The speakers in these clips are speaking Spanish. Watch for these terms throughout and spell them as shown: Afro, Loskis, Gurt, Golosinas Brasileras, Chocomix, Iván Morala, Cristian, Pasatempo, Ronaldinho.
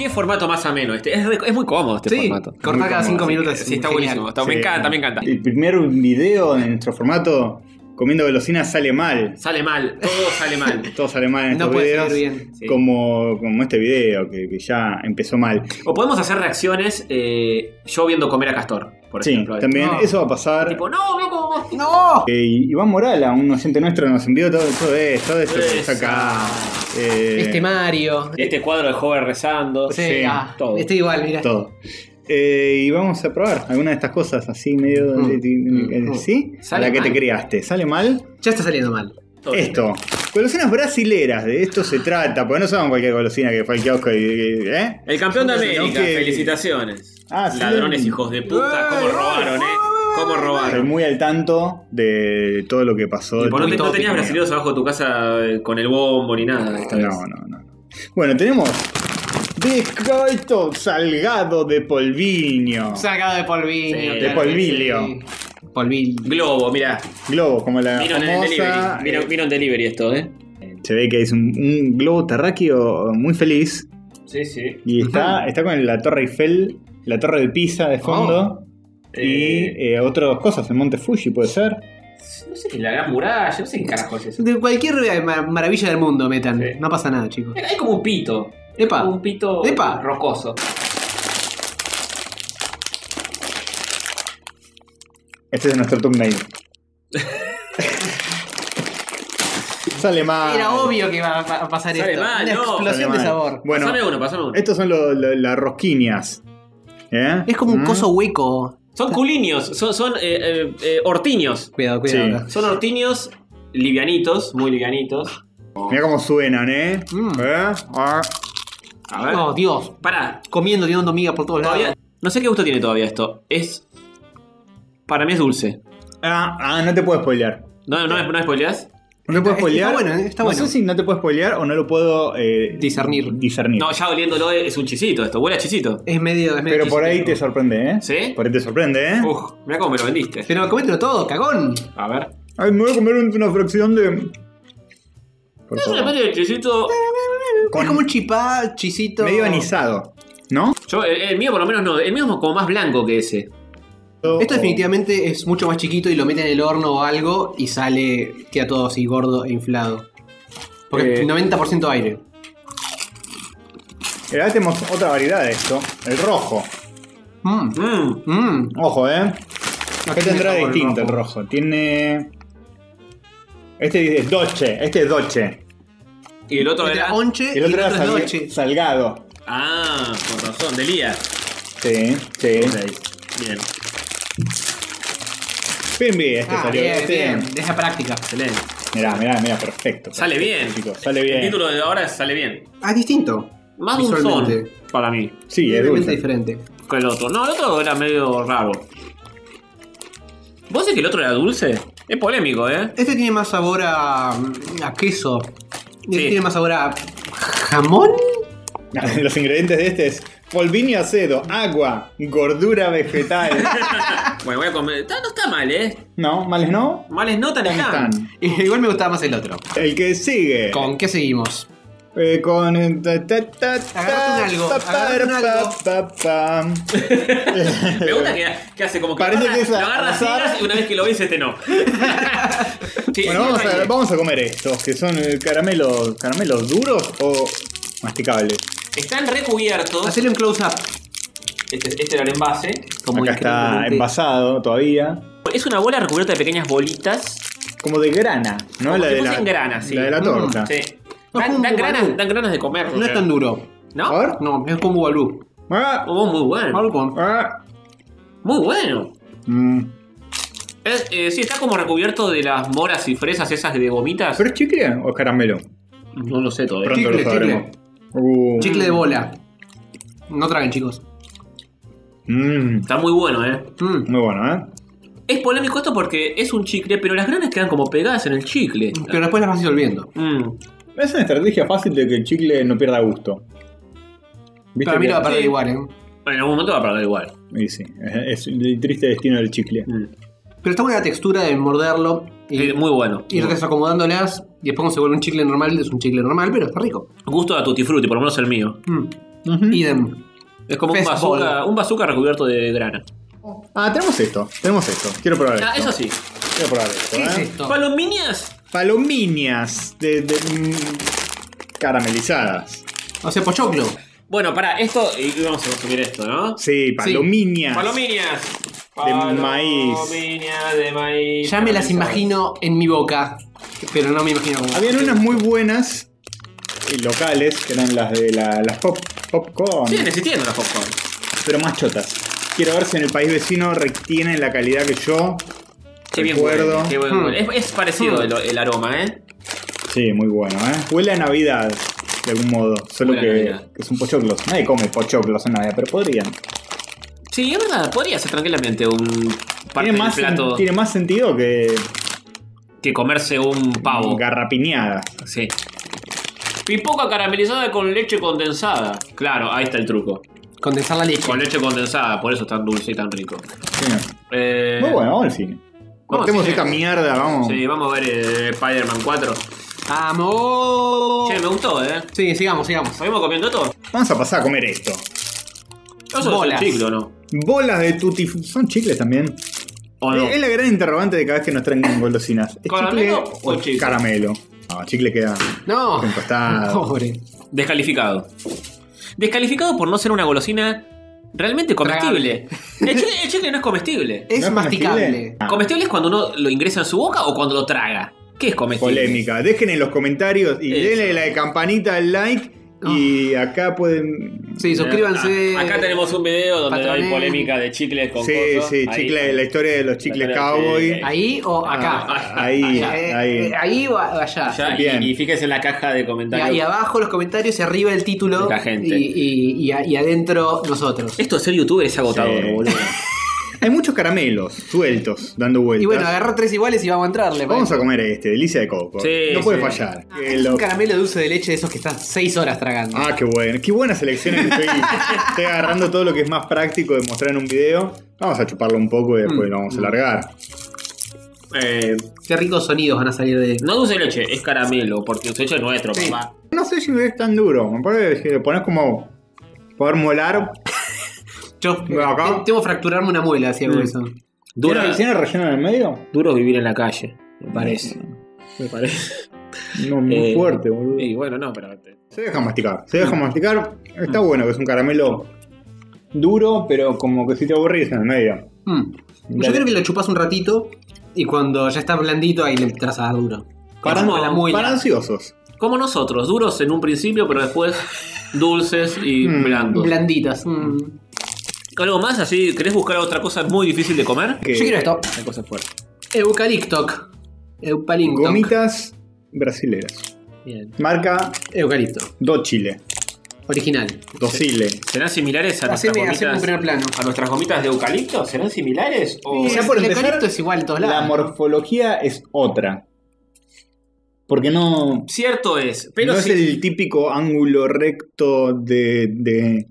Qué formato más ameno este. Es muy cómodo este formato. Cortar cada 5 minutos. Sí, está buenísimo. Está, me encanta, me encanta. El primer video en nuestro formato comiendo golosinas sale mal. Sale mal, todo sale mal. Todo sale mal en estos videos. Bien. Sí. Como este video que ya empezó mal. O podemos hacer reacciones yo viendo comer a Castor, por ejemplo. Sí, también eso va a pasar. Tipo, no. Iván Morala, un oyente nuestro, nos envió todo esto que está acá. Este Mario. Este cuadro de joven rezando. Sí, todo. Este igual, mirá. Todo. Y vamos a probar alguna de estas cosas así medio... ¿Sí? Sale la que mal. Te criaste. ¿Sale mal? Ya está saliendo mal. Todo esto. Golosinas brasileras. De esto se trata. Porque no son cualquier golosina que fue al kiosco y... ¿eh? El campeón de América. Que... Felicitaciones. Ah, sí. Ladrones hijos de puta. Cómo robaron, cómo robaron. Estoy muy al tanto de todo lo que pasó. Y por no tenías brasileros abajo de tu casa con el bombo ni nada. No. Bueno, tenemos... Bizcocho salgado de polviño. Salgado de polviño. Sí, de polvilio. Sí. Polvilio. Globo, mirá. Globo, como la famosa... Vino en delivery esto, ¿eh? Se ve que es un globo terráqueo muy feliz. Sí, sí. Y está con la Torre Eiffel, la Torre de Pisa de fondo. Y otras cosas, el Monte Fuji puede ser. No sé qué es la gran muralla, no sé qué carajo es eso. De cualquier maravilla del mundo metan. Sí. No pasa nada, chicos. Hay como un pito. Epa. Un pito rocoso. Este es nuestro thumbnail. Sale mal. Era obvio que va a pasar esto. Mal, una explosión de sabor. Bueno, pasame uno. Estos son las rosquiñas. Es como un coso hueco. Son culiños, son ortiños. Cuidado. Sí. Son ortiños livianitos, muy livianitos. Mirá cómo suenan, ¿eh? A ver. No, Dios. Pará. Comiendo, tirando migas por todos lados. No sé qué gusto tiene todavía esto. Para mí es dulce. No te puedo spoilear. ¿No spoileás? No te puedo spoilear. Está bueno. No sé si no te puedo spoilear o no lo puedo discernir. No, ya oliéndolo es un chisito esto. Huele a chisito. Es medio pero por ahí te sorprende, ¿eh? ¿Sí? Por ahí te sorprende, ¿eh? Uf, mirá cómo me lo vendiste. Pero comételo todo, cagón. A ver. Ay, me voy a comer una fracción de... Es una especie de chisito... Es como un chipá, chisito... Medio anisado, ¿no? Yo, el mío por lo menos no. El mío es como más blanco que ese. Esto definitivamente es mucho más chiquito y lo meten en el horno o algo y sale... Queda todo así gordo e inflado. Porque 90% aire. Y ahora tenemos otra variedad de esto. El rojo. Ojo, ¿eh? ¿Qué tendrá distinto el rojo? Tiene... Este es doche. Y el otro era onche. El otro era salgado. Ah, con razón, de Lía. Sí. Bien. Bien, este salió. Bien. Deja práctica. Excelente. Mirá, perfecto. Sale bien. Sale bien. El título de ahora es Sale bien. Ah, distinto. Más dulzón para mí. Sí, es dulce. Diferente. Que el otro. No, el otro era medio raro. ¿Vos decís que el otro era dulce? Es polémico, ¿eh? Este tiene más sabor a queso. Este tiene más sabor a jamón. Los ingredientes de este es polviño acedo, agua, gordura vegetal. Bueno, voy a comer. No está mal, ¿eh? No, males no. Males no tan están. Igual me gustaba más el otro. El que sigue. ¿Con qué seguimos? Con... Agarrate un algo. Me gusta que hace como que lo agarras y una vez que lo ves no. Sí, bueno, vamos a comer estos, que son caramelos duros o masticables. Están recubiertos. Hacele un close-up. Este era el envase. Como acá está envasado todavía. Es una bola recubierta de pequeñas bolitas. Como de grana, ¿no? Como la de la torta. Sí. Dan granas de comer. No es tan duro. ¿No? No, es como Balú. Muy bueno. Muy bueno. Sí, está como recubierto de las moras y fresas esas de gomitas. ¿Pero es chicle o es caramelo? No lo sé todavía. Pronto lo sabremos. Chicle de bola. No traguen, chicos. Está muy bueno, ¿eh? Muy bueno, ¿eh? Es polémico esto porque es un chicle, pero las granas quedan como pegadas en el chicle. Pero después las vas disolviendo. Es una estrategia fácil de que el chicle no pierda gusto. Para mí lo va a perder igual, ¿eh? En algún momento va a perder igual. Y sí, es el triste destino del chicle. Pero está buena la textura de morderlo. Y muy bueno. Ir desacomodándolas y después cuando se vuelve un chicle normal, es un chicle normal, pero está rico. Gusto a tutti frutti, por lo menos el mío. Idem. Es como un bazooka recubierto de grana. Ah, tenemos esto. Quiero probar esto. Ah, eso sí. Quiero probar esto. ¿Qué es esto? ¿Palominias? Palominias de caramelizadas. O sea, pochoclo. Bueno, pará, esto... Y vamos a consumir esto, ¿no? Sí, palominias. Sí. Palominias de maíz. Palominias de maíz. Ya me las imagino en mi boca, pero no me imagino cómo. Habían unas muy buenas... locales, que eran las de las popcorn. Siguen existiendo las popcorn, pero más chotas. Quiero ver si en el país vecino retienen la calidad que yo recuerdo. Qué bueno. Es parecido el aroma, ¿eh? Sí, muy bueno, ¿eh? Huele a Navidad, de algún modo. Solo que son pochoclos. Nadie come pochoclos en Navidad, pero podrían. Sí, es verdad, podría ser tranquilamente un plato. Tiene más sentido que comerse un pavo. Garrapiñada. Sí. Pipoca caramelizada con leche condensada. Claro, ahí está el truco. Condensar la leche. Con leche condensada, por eso es tan dulce y tan rico. Sí. Muy bueno, vamos al cine. Cortemos esta mierda, vamos. Sí, vamos a ver Spider-Man 4. ¡Vamos! Che, me gustó, ¿eh? Sí, sigamos. ¿Seguimos comiendo todo? Vamos a pasar a comer esto. Eso es un chicle, ¿no? Bolas de tutti. ¿Son chicles también? ¿O no? Es la gran interrogante de cada vez que nos traen golosinas. ¿Es caramelo o chicle? Caramelo. No, chicle queda. No. Pobre. Descalificado por no ser una golosina realmente comestible. El chicle no es comestible. Es masticable. Ah. Comestible es cuando uno lo ingresa en su boca o cuando lo traga. ¿Qué es comestible? Polémica. Dejen en los comentarios y denle la campanita al like. Y acá pueden... Sí, suscríbanse. Acá tenemos un video donde hay polémica de chicles con cosas. Sí, chicle, la historia de los chicles cowboy. ¿Ahí o acá? Ahí o allá. Y fíjense en la caja de comentarios. Y ahí abajo los comentarios y arriba el título. La gente. Y adentro nosotros. Esto de ser youtuber es agotador, boludo. Hay muchos caramelos sueltos, dando vueltas. Y bueno, agarrar tres iguales y vamos a entrarle. Vamos a comer delicia de coco. Sí, no puede fallar. Un caramelo dulce de leche de esos que estás 6 horas tragando. Ah, qué bueno. Qué buenas elecciones que estoy agarrando todo lo que es más práctico de mostrar en un video. Vamos a chuparlo un poco y después lo vamos a largar. Qué ricos sonidos van a salir de... No dulce de leche, es caramelo, porque dulce de leche es nuestro, papá. No sé si es tan duro. Me parece que le pones como... poder molar... Yo tengo que fracturarme una muela si hago eso. ¿Tiene relleno en el medio? Duro vivir en la calle, me parece. No, muy fuerte, boludo. Y bueno, no, pero... Se deja masticar. Está bueno que es un caramelo duro, pero como que si te aburrís en el medio. Yo creo que lo chupás un ratito y cuando ya está blandito ahí le entras a dar duro. Para ansiosos. Como nosotros, duros en un principio, pero después dulces y blandos. Blanditas. ¿Algo más? Así, ¿querés buscar otra cosa muy difícil de comer? Yo quiero esto. Una cosa fuerte. Eucalipto. Gomitas brasileras. Bien. Marca Eucalipto. Do Chile. Original. Do Chile. ¿Serán similares a nuestras gomitas de eucalipto? ¿Serán similares? O... Ya por empezar, el eucalipto es igual en todos lados. La morfología es otra. Porque no... Cierto es. Pero no es el típico ángulo recto de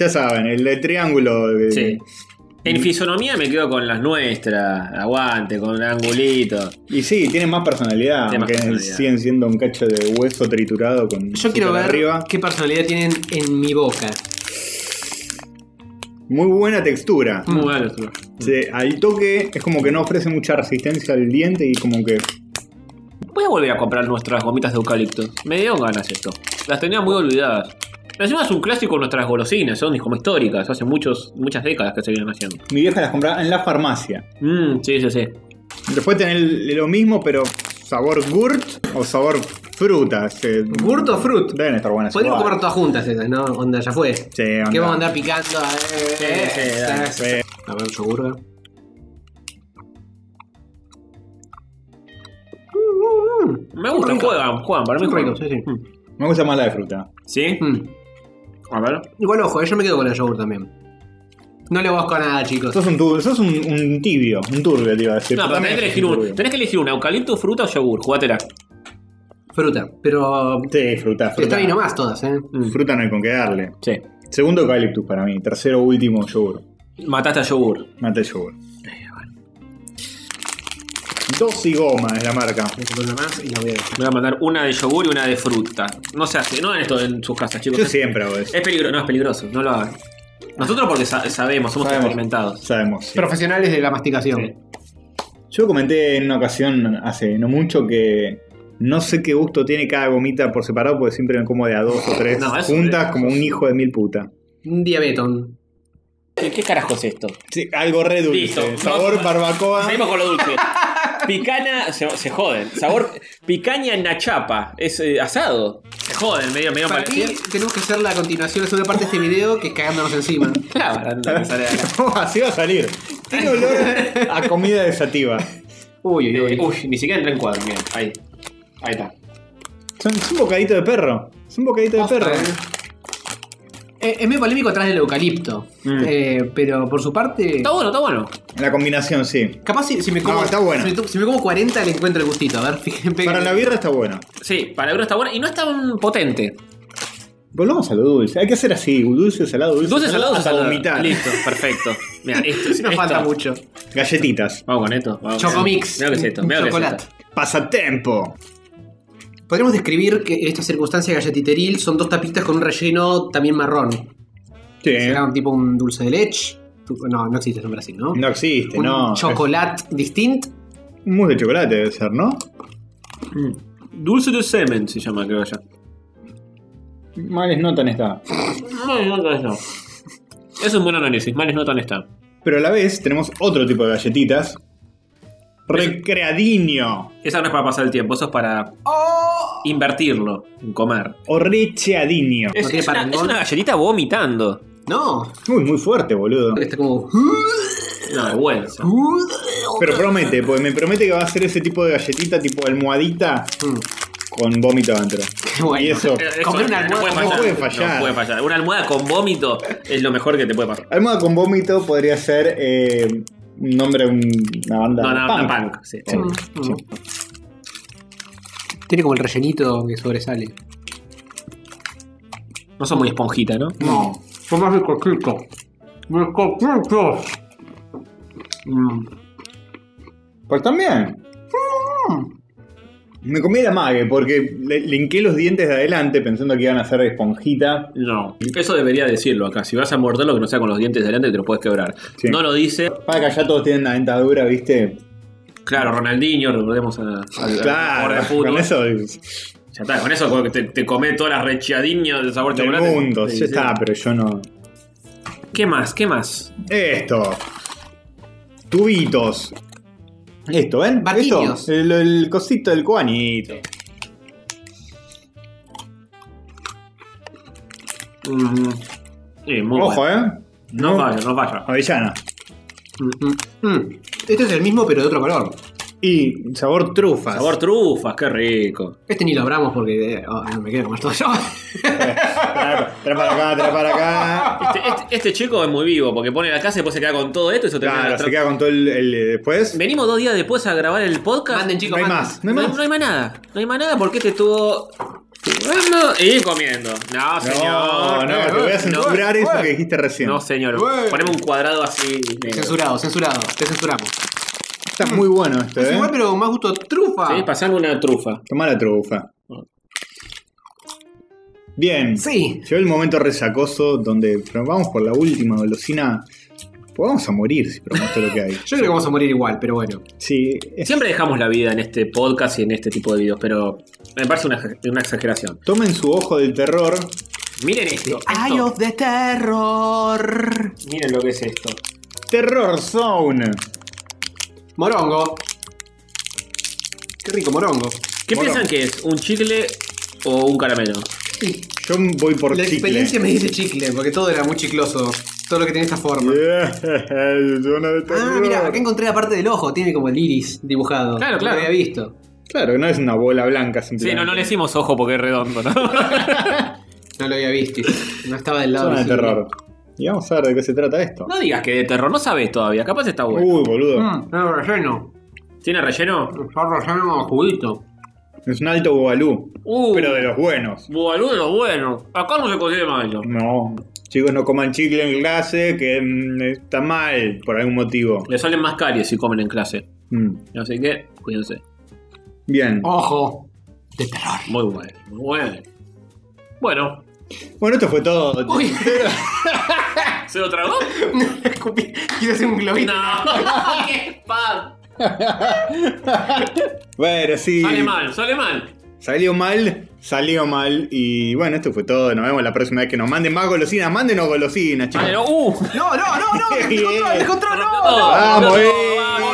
Ya saben, el de triángulo. Sí. En fisonomía me quedo con las nuestras. Aguante, con angulito. Y sí, tienen más personalidad. Siguen siendo un cacho de hueso triturado con... Yo quiero ver qué personalidad tienen en mi boca. Muy buena textura. Muy buena textura. Sí, al toque es como que no ofrece mucha resistencia al diente y como que... Voy a volver a comprar nuestras gomitas de eucalipto. Me dio ganas esto. Las tenía muy olvidadas. Encima es un clásico de nuestras golosinas, son como históricas, hace muchas décadas que se vienen haciendo. Mi vieja las compraba en la farmacia. Sí. Después tenés lo mismo, pero sabor gurt o sabor fruta. ¿Gurt o fruta? Deben estar buenas. Podemos comer todas juntas esas, ¿no? Onda, ya fue. Sí, onda. ¿Qué vamos a andar picando? Sí. A ver, yogur. Me gusta, juegan, para mí es rico. Sí. Me gusta más la de fruta. ¿Sí? A ver. Igual, ojo, yo me quedo con el yogur también. No le busco nada, chicos. Sos un tibio. Un turbio, te iba a decir. No, pero tenés que elegir un eucalipto, fruta o yogur. Jugátela. Fruta, pero... Sí, fruta. Está ahí nomás todas, ¿eh? Fruta no hay con qué darle. Sí. Segundo eucaliptus para mí. Tercero, último, yogur. Mataste a yogur. Maté el yogur. Dosi Goma es la marca. Más y la voy a dejar. Me voy a mandar una de yogur y una de fruta. No se hace, no en esto en sus casas, chicos. Yo siempre hago eso. Es peligroso, no es peligroso, no lo hagan. Nosotros porque sabemos, somos experimentados. Sabemos. Sí. Profesionales de la masticación. Sí. Yo comenté en una ocasión hace no mucho que no sé qué gusto tiene cada gomita por separado porque siempre me como de a dos o tres juntas como un hijo de mil puta. Un diabetón. ¿Qué carajo es esto? Sí, algo re dulce. Listo. Sabor barbacoa. Seguimos con lo dulce. Picana, se joden. Sabor picaña en la chapa. Es asado. Se joden, medio para mí, tenemos que hacer la continuación de la segunda parte de este video que es cagándonos encima. Claro, así va a salir. Tiene olor a comida de sativa. Uy, ni siquiera entra en cuadro, mira. Ahí está. Es un bocadito de perro. Es un bocadito de perro. Es medio polémico atrás del eucalipto. Pero por su parte. Está bueno, está bueno. La combinación, sí. Capaz si me como. No, está bueno. Si me como 40 le encuentro el gustito. A ver, fíjense. Para la birra está bueno. Sí, para la birra está bueno. Y no es tan potente. Volvamos a lo dulce. Hay que hacer así: dulce, salado, dulce. Dulce, salado, hasta vomitar. Listo, perfecto. Mira, esto nos falta mucho. Galletitas. Vamos con esto. Chocomix. Mira que es esto. Chocolate. Pasatempo. Podríamos describir que esta circunstancia galletiteril son dos tapitas con un relleno también marrón. Sí. Será un tipo un dulce de leche. No, no existe en Brasil, ¿no? No existe, no. Chocolate distinto. Un mousse de chocolate debe ser, ¿no? Dulce de semen se llama, creo ya. Males notan esta. Males notan esta. Es un buen análisis, males notan esta. Pero a la vez tenemos otro tipo de galletitas. Recreadiño. Esa no es para pasar el tiempo, eso es para invertirlo en comer. O recheadiño. Es una galletita vomitando. No. Uy, muy fuerte, boludo. Está como. No, bueno. Pero promete, porque me promete que va a ser ese tipo de galletita, tipo almohadita. Con vómito adentro. Bueno, y eso. Comer una almohada no puede fallar. No puede fallar. Una almohada con vómito es lo mejor que te puede pasar. Almohada con vómito podría ser. Un nombre, una banda. No, punk. Sí. Tiene como el rellenito que sobresale. No son muy esponjita, ¿no? No. Son más de coquito. ¡De coquito! Pues también. Me comí la mague porque le hinqué los dientes de adelante pensando que iban a ser de esponjita. No, eso debería decirlo acá. Si vas a morderlo, que no sea con los dientes de adelante, te lo puedes quebrar. Sí. No lo dice. Para que allá todos tienen la dentadura, ¿viste? Claro, Ronaldinho, recordemos a con eso. Ya está, con eso te comés todas las recheadiñas de sabor chocolate. Del mundo, ya está, pero yo no. ¿Qué más? Esto. Tubitos. Esto, ¿ven? Barquillos. El cosito del cuanito. Sí, muy ojo, bueno. No falla. Avellana. Este es el mismo, pero de otro color. Y sabor trufas. Sabor trufas, qué rico. Este ni lo abramos porque no me quiero comer todo yo. Trae para acá. Este chico es muy vivo porque pone la casa y después se queda con todo esto. Eso claro, se queda con todo el después. Venimos 2 días después a grabar el podcast. Manden, chicos. No hay más nada porque este estuvo jugando y comiendo. No, señor. No, te voy a censurar eso que dijiste recién. No, señor. Ponemos un cuadrado así. Censurado. Te censuramos. Está muy bueno este, es igual, pero más gusto trufa. Sí, pasame una trufa. Tomá la trufa. Bien. Sí. Llegó el momento resacoso donde probamos por la última golosina. Pues vamos a morir si probamos todo lo que hay. Yo creo que vamos a morir igual, pero bueno. Sí. Siempre dejamos la vida en este podcast y en este tipo de videos, pero me parece una exageración. Tomen su ojo del terror. Miren esto. Eye of the Terror. Miren lo que es esto. Terror Zone. Morongo. Qué rico morongo. ¿Qué piensan que es? ¿Un chicle o un caramelo? Sí. Yo voy por chicle. La experiencia me dice chicle, porque todo era muy chicloso. Todo lo que tiene esta forma. Mirá, acá encontré la parte del ojo. Tiene como el iris dibujado. Claro. No lo había visto. Claro, no es una bola blanca simplemente. Sí, no le decimos ojo porque es redondo, ¿no? No lo había visto. No estaba del lado. Zona de terror. Y vamos a ver de qué se trata esto. No digas que de terror, no sabes todavía. Capaz está bueno. Uy, boludo. Tiene relleno. ¿Tiene relleno? Está relleno judito. Es un alto bubalú. Pero de los buenos. Bubalú de los buenos. Acá no se consigue malo. No. Chicos, no coman chicle en clase, que está mal por algún motivo. Le salen más caries si comen en clase. Así que, cuídense. Bien. Ojo de terror. Muy bueno, muy bueno. Bueno. Bueno, esto fue todo. Uy. ¿Se lo tragó? No, escupí. Quiero hacer un globito. No, qué spam. Bueno, sí. Sale mal, sale mal. Salió mal, salió mal. Y bueno, esto fue todo. Nos vemos la próxima vez que nos manden más golosinas. Mándenos golosinas, chicos. No, no, no, no. Descontrol, descontrol, no. Vamos,